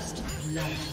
First love.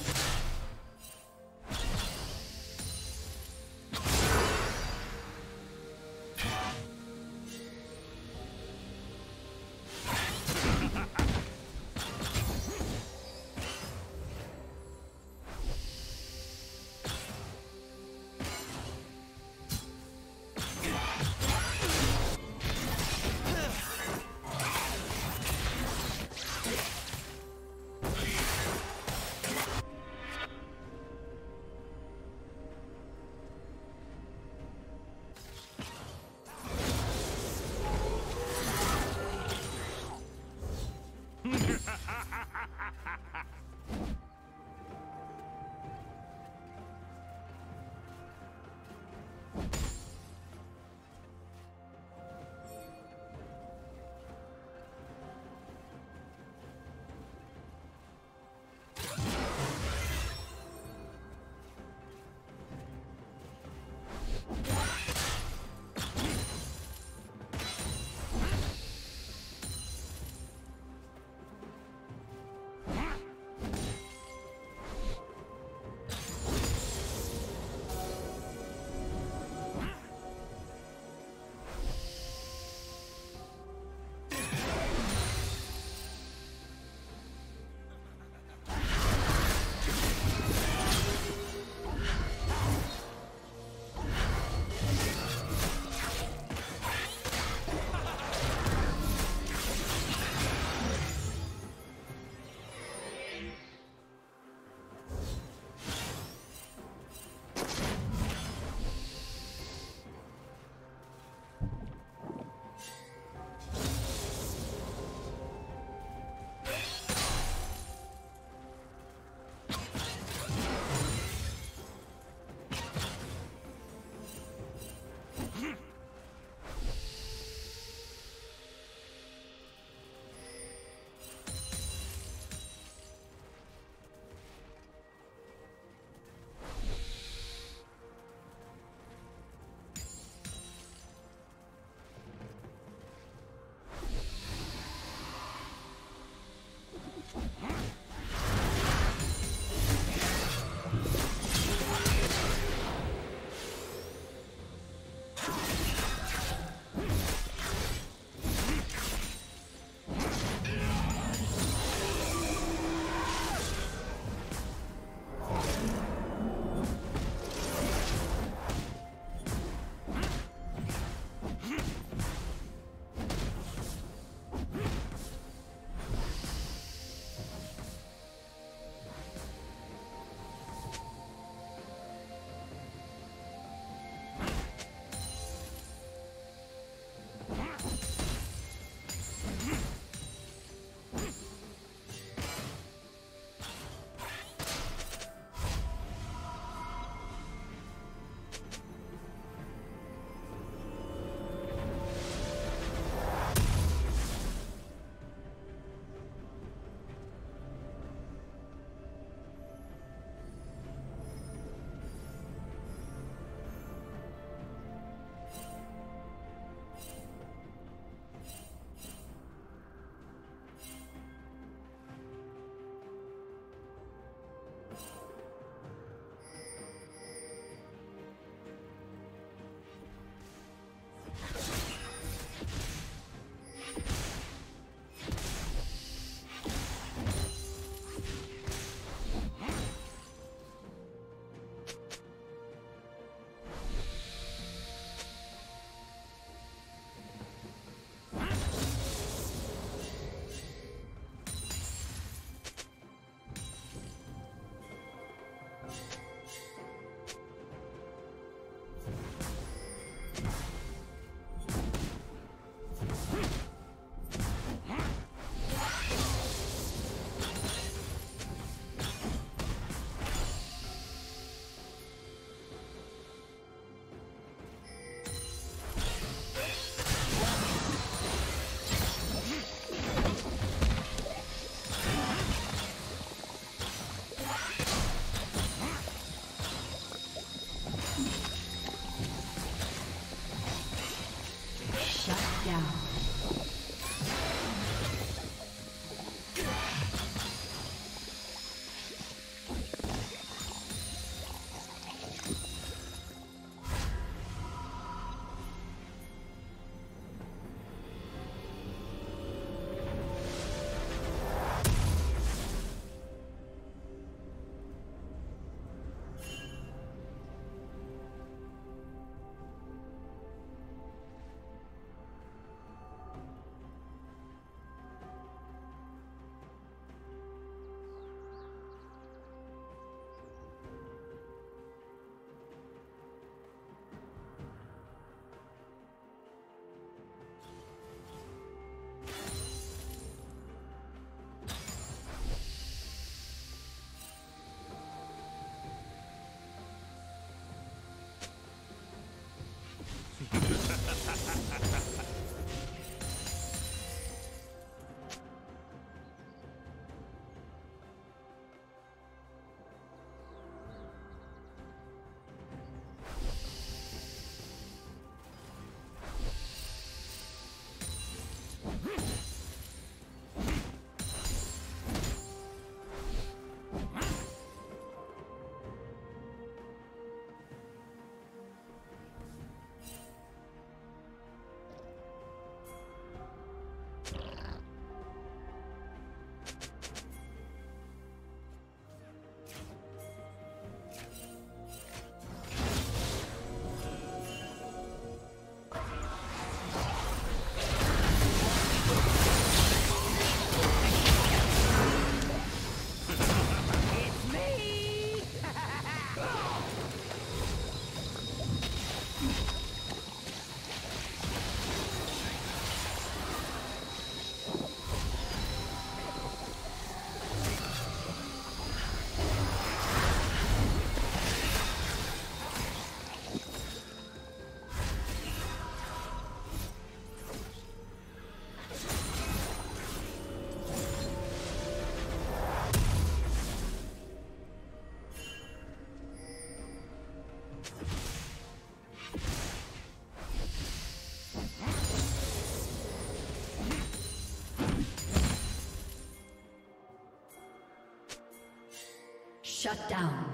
Shut down.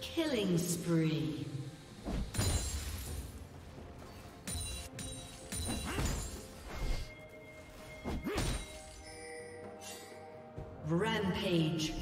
Killing spree. Rampage.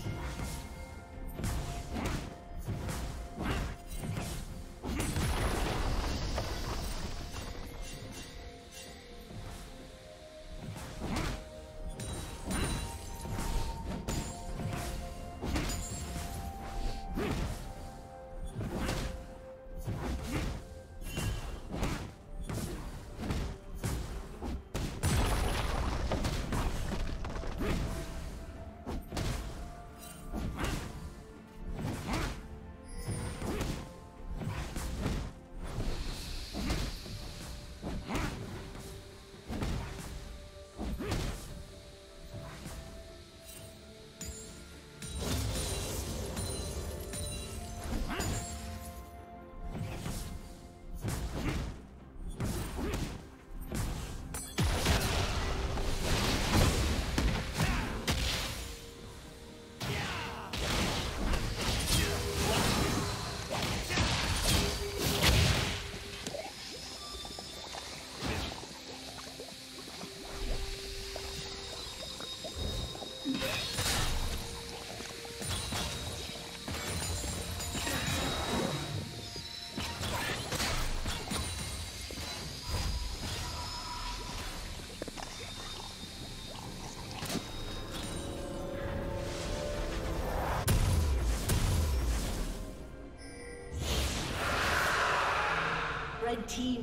The red team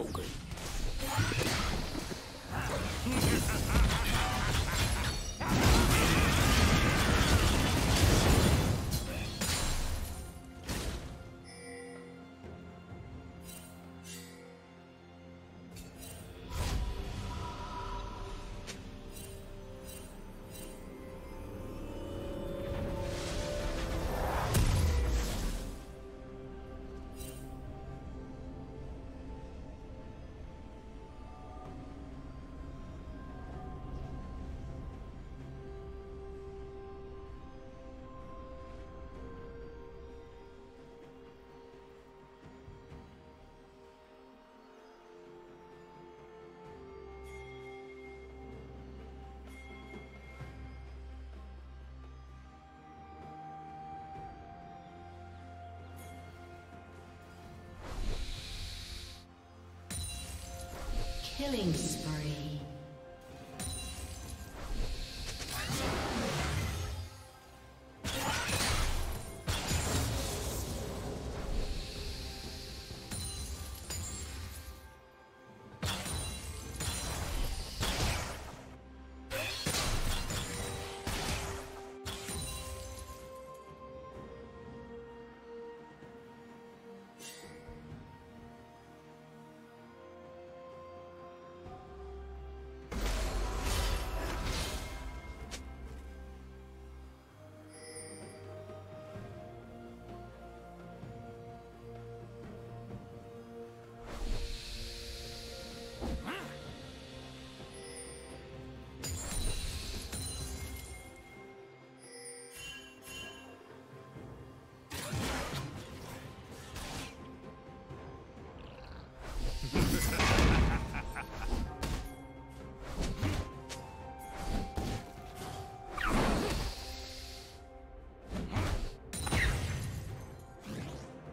Okay. Ha ha ha! Killing spree.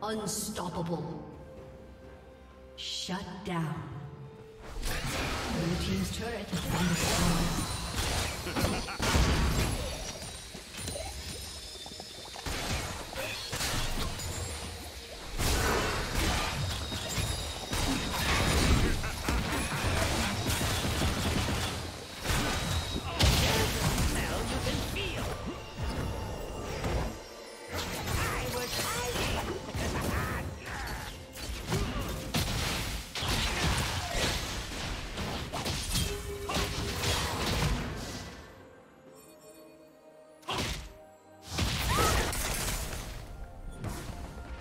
Unstoppable. Shut down. Blue team's turret has been destroyed. Now you can feel. I was hiding.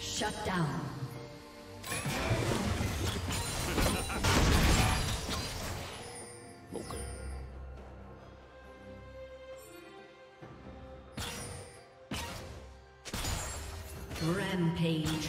Shut down. Rampage.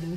Blue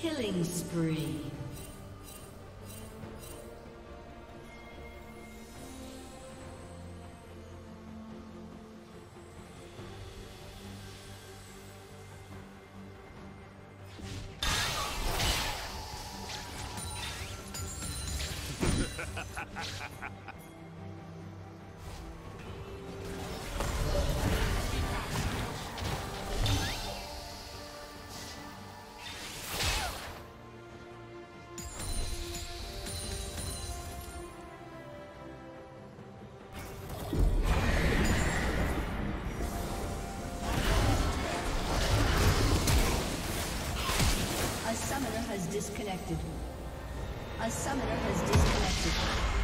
Killing spree. Disconnected. A summoner has disconnected.